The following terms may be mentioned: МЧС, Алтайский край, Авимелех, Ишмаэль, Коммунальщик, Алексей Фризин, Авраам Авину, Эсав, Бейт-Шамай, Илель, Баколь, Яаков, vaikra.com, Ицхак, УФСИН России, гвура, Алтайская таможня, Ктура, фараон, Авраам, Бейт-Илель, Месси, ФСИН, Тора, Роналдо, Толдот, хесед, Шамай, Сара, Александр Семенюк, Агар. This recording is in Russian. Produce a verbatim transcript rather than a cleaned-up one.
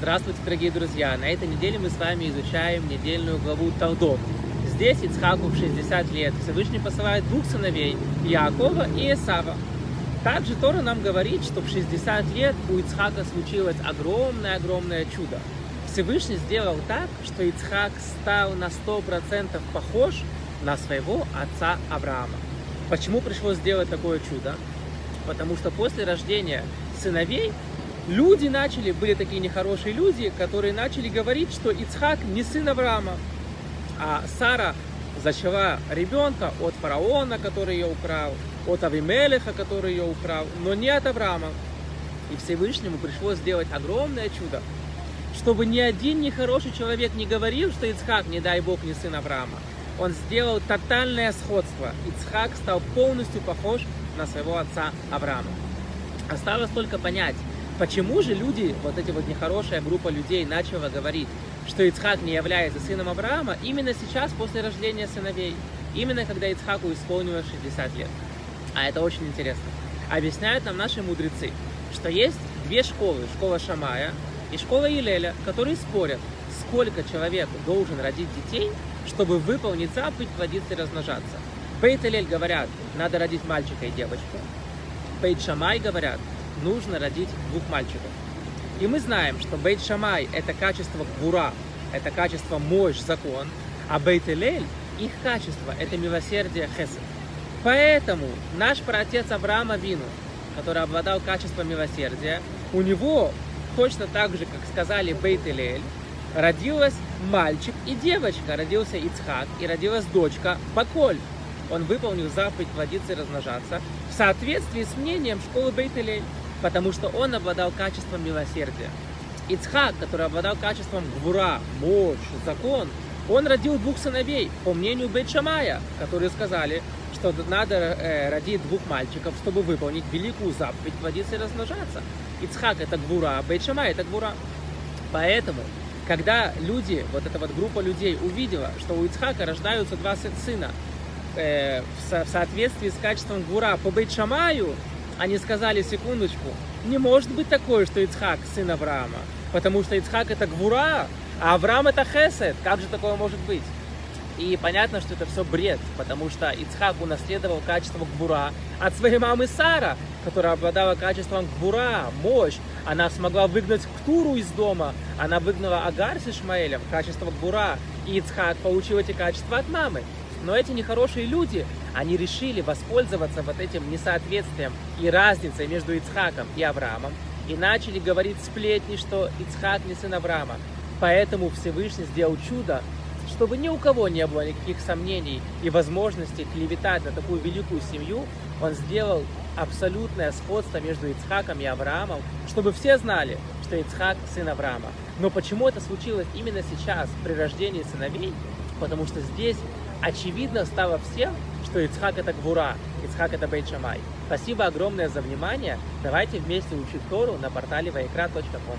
Здравствуйте, дорогие друзья! На этой неделе мы с вами изучаем недельную главу Толдот. Здесь Ицхаку в шестьдесят лет Всевышний посылает двух сыновей, Яакова и Эсава. Также Тора нам говорит, что в шестьдесят лет у Ицхака случилось огромное-огромное чудо. Всевышний сделал так, что Ицхак стал на сто процентов похож на своего отца Авраама. Почему пришлось сделать такое чудо? Потому что после рождения сыновей люди начали, были такие нехорошие люди, которые начали говорить, что Ицхак не сын Авраама. А Сара зачала ребенка от фараона, который ее украл, от Авимелеха, который ее украл, но не от Авраама. И Всевышнему пришлось сделать огромное чудо, чтобы ни один нехороший человек не говорил, что Ицхак, не дай бог, не сын Авраама. Он сделал тотальное сходство. Ицхак стал полностью похож на своего отца Авраама. Осталось только понять, почему же люди, вот эти вот нехорошая группа людей, начала говорить, что Ицхак не является сыном Авраама именно сейчас, после рождения сыновей, именно когда Ицхаку исполнилось шестьдесят лет. А это очень интересно. Объясняют нам наши мудрецы, что есть две школы, школа Шамая и школа Илеля, которые спорят, сколько человек должен родить детей, чтобы выполнить заповедь плодиться и размножаться. Бейт-Илель говорят, надо родить мальчика и девочку. Бейт-Шамай говорят, нужно родить двух мальчиков. И мы знаем, что Бейт-Шамай – это качество гура, это качество мощь, закон, а Бейт-Илель – их качество – это милосердие, хесед. Поэтому наш праотец Авраам Авину, который обладал качеством милосердия, у него точно так же, как сказали Бейт-Илель, родилась мальчик и девочка, родился Ицхак и родилась дочка Баколь. Он выполнил заповедь плодиться и размножаться в соответствии с мнением школы Бейт-Илель, потому что он обладал качеством милосердия. Ицхак, который обладал качеством гвура, мощь, закон, он родил двух сыновей, по мнению Бейт-Шамая, которые сказали, что надо э, родить двух мальчиков, чтобы выполнить великую заповедь плодиться и размножаться. Ицхак – это гвура, Бейт-Шамай – это гвура. Поэтому когда люди, вот эта вот группа людей увидела, что у Ицхака рождаются два сына э, в, со, в соответствии с качеством гура по Бейт-Шамаю, они сказали, секундочку, не может быть такое, что Ицхак сын Авраама, потому что Ицхак это гвура, а Авраам это хесед, как же такое может быть? И понятно, что это все бред, потому что Ицхак унаследовал качество гвура от своей мамы Сара, которая обладала качеством гвура, мощь. Она смогла выгнать Ктуру из дома, она выгнала Агар с Ишмаэлем, качество гвура, и Ицхак получил эти качества от мамы. Но эти нехорошие люди, они решили воспользоваться вот этим несоответствием и разницей между Ицхаком и Авраамом, и начали говорить сплетни, что Ицхак не сын Авраама. Поэтому Всевышний сделал чудо, чтобы ни у кого не было никаких сомнений и возможности клеветать на такую великую семью, он сделал абсолютное сходство между Ицхаком и Авраамом, чтобы все знали, что Ицхак сын Авраама. Но почему это случилось именно сейчас, при рождении сыновей? Потому что здесь очевидно стало всем, что Ицхак это гвура, Ицхак это Бейт-Шамай. Спасибо огромное за внимание. Давайте вместе учить Тору на портале вайкра точка ком.